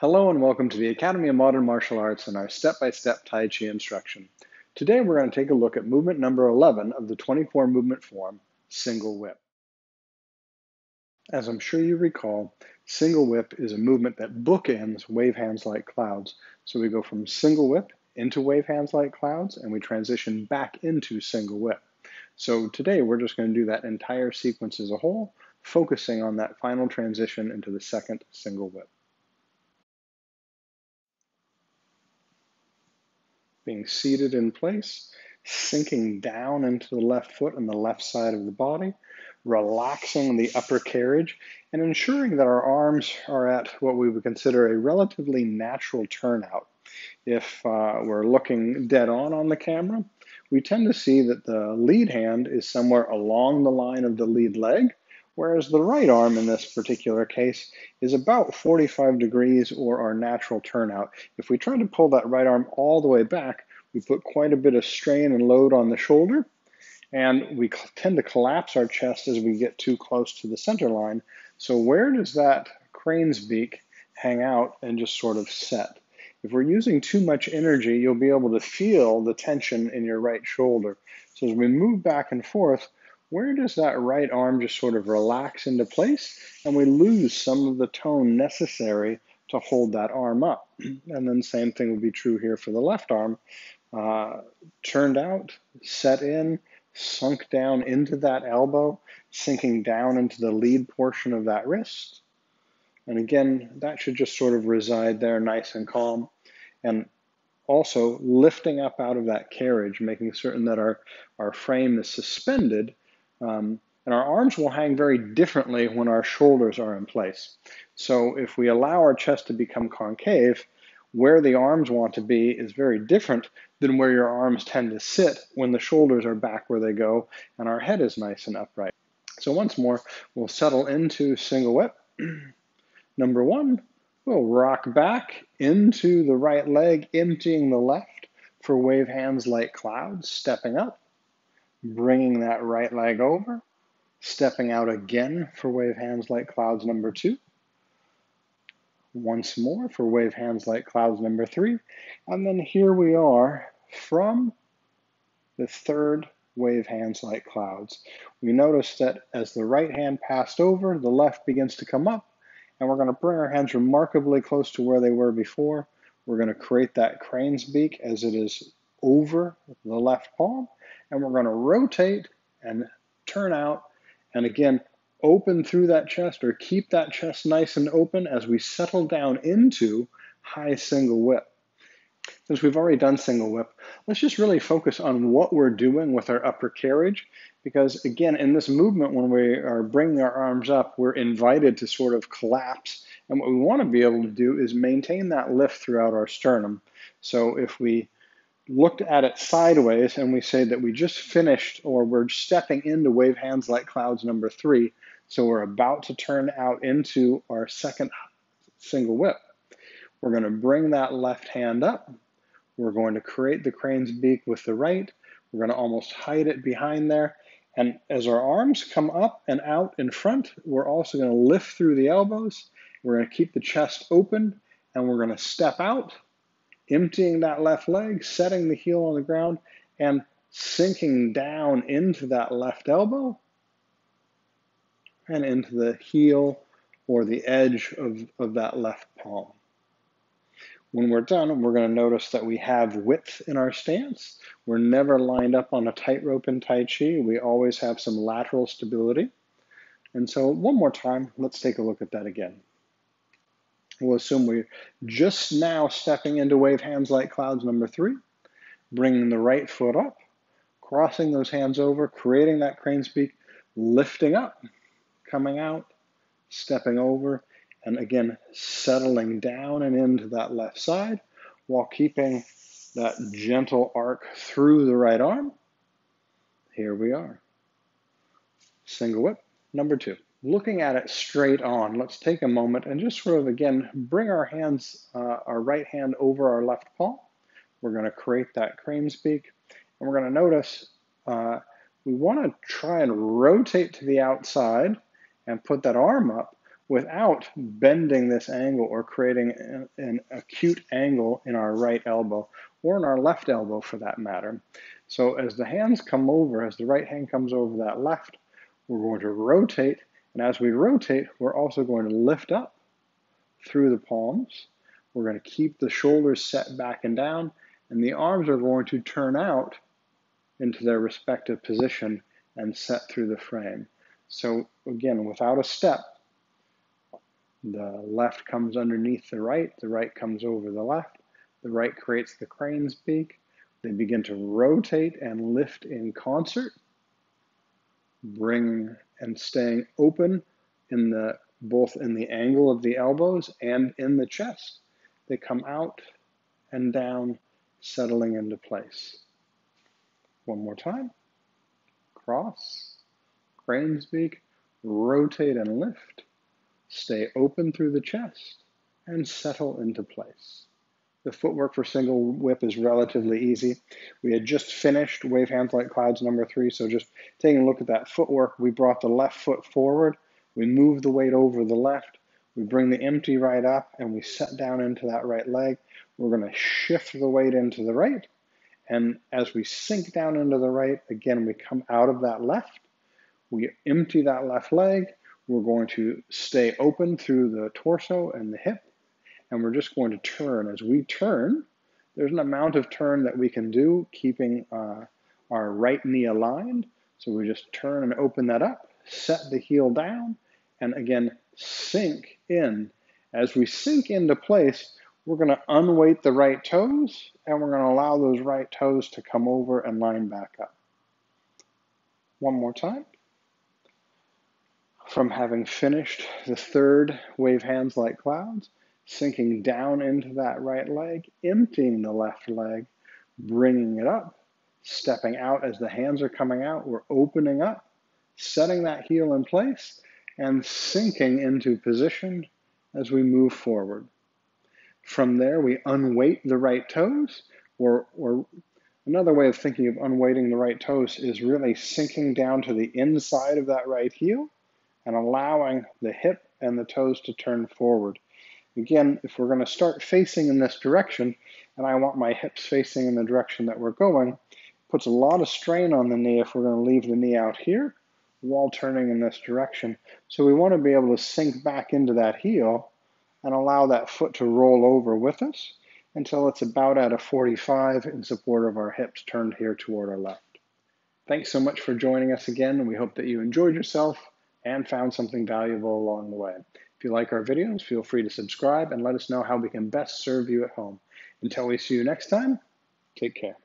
Hello and welcome to the Academy of Modern Martial Arts and our step-by-step Tai Chi instruction. Today we're going to take a look at movement number 11 of the 24 movement form, Single Whip. As I'm sure you recall, Single Whip is a movement that bookends wave hands like clouds. So we go from Single Whip into wave hands like clouds and we transition back into Single Whip. So today we're just going to do that entire sequence as a whole, focusing on that final transition into the second Single Whip. Being seated in place, sinking down into the left foot and the left side of the body, relaxing the upper carriage, and ensuring that our arms are at what we would consider a relatively natural turnout. If we're looking dead on the camera, we tend to see that the lead hand is somewhere along the line of the lead leg, whereas the right arm in this particular case is about 45 degrees or our natural turnout. If we try to pull that right arm all the way back, we put quite a bit of strain and load on the shoulder, and we tend to collapse our chest as we get too close to the center line. So where does that crane's beak hang out and just sort of set? If we're using too much energy, you'll be able to feel the tension in your right shoulder. So as we move back and forth, where does that right arm just sort of relax into place and we lose some of the tone necessary to hold that arm up? And then same thing would be true here for the left arm. Turned out, set in, sunk down into that elbow, sinking down into the lead portion of that wrist. And again, that should just sort of reside there nice and calm. And also lifting up out of that carriage, making certain that our frame is suspended. And our arms will hang very differently when our shoulders are in place. So if we allow our chest to become concave, where the arms want to be is very different than where your arms tend to sit when the shoulders are back where they go and our head is nice and upright. So once more, we'll settle into Single Whip. Number one, we'll rock back into the right leg, emptying the left for wave hands like clouds, stepping up. Bringing that right leg over, stepping out again for wave hands like clouds number two, once more for wave hands like clouds number three, and then here we are from the third wave hands like clouds. We notice that as the right hand passed over, the left begins to come up, and we're going to bring our hands remarkably close to where they were before. We're going to create that crane's beak as it is over the left palm, and we're going to rotate and turn out, and again open through that chest, or keep that chest nice and open as we settle down into high single whip. Since we've already done single whip, let's just really focus on what we're doing with our upper carriage, because again, in this movement, when we are bringing our arms up, we're invited to sort of collapse, and what we want to be able to do is maintain that lift throughout our sternum. So if we looked at it sideways and we say that we just finished, or we're stepping into wave hands like clouds number three, so we're about to turn out into our second single whip. We're going to bring that left hand up. We're going to create the crane's beak with the right. We're going to almost hide it behind there. And as our arms come up and out in front, we're also going to lift through the elbows. We're going to keep the chest open, and we're going to step out, emptying that left leg, setting the heel on the ground, and sinking down into that left elbow and into the heel or the edge of that left palm. When we're done, we're going to notice that we have width in our stance. We're never lined up on a tightrope in Tai Chi. We always have some lateral stability. And so one more time, let's take a look at that again. We'll assume we're just now stepping into wave hands like clouds number three, bringing the right foot up, crossing those hands over, creating that crane's beak, lifting up, coming out, stepping over, and again, settling down and into that left side while keeping that gentle arc through the right arm. Here we are. Single whip, number two. Looking at it straight on, let's take a moment and just sort of, again, bring our hands, our right hand over our left palm. We're going to create that crane's beak, and we're going to notice we want to try and rotate to the outside and put that arm up, without bending this angle or creating an acute angle in our right elbow or in our left elbow for that matter. So as the hands come over, as the right hand comes over that left, we're going to rotate. And as we rotate, we're also going to lift up through the palms. We're going to keep the shoulders set back and down, and the arms are going to turn out into their respective position and set through the frame. So again, without a step, the left comes underneath the right comes over the right creates the crane's beak. They begin to rotate and lift in concert, bringing and staying open in the both in the angle of the elbows and in the chest. They come out and down, settling into place. One more time. Cross, crane's beak, rotate and lift. Stay open through the chest and settle into place. The footwork for single whip is relatively easy. We had just finished wave hands like clouds number 3, so just taking a look at that footwork, we brought the left foot forward, we move the weight over the left, we bring the empty right up, and we set down into that right leg. We're going to shift the weight into the right, and as we sink down into the right, again, we come out of that left, we empty that left leg, we're going to stay open through the torso and the hip, and we're just going to turn. As we turn, there's an amount of turn that we can do, keeping our right knee aligned. So we just turn and open that up, set the heel down, and again, sink in. As we sink into place, we're going to unweight the right toes, and we're going to allow those right toes to come over and line back up. One more time. From having finished the third wave hands like clouds, sinking down into that right leg, emptying the left leg, bringing it up, stepping out as the hands are coming out, we're opening up, setting that heel in place, and sinking into position as we move forward. From there, we unweight the right toes, or another way of thinking of unweighting the right toes is really sinking down to the inside of that right heel and allowing the hip and the toes to turn forward. Again, if we're going to start facing in this direction, and I want my hips facing in the direction that we're going, puts a lot of strain on the knee if we're going to leave the knee out here while turning in this direction. So we want to be able to sink back into that heel and allow that foot to roll over with us until it's about at a 45 in support of our hips turned here toward our left. Thanks so much for joining us again, and we hope that you enjoyed yourself and found something valuable along the way. If you like our videos, feel free to subscribe and let us know how we can best serve you at home. Until we see you next time, take care.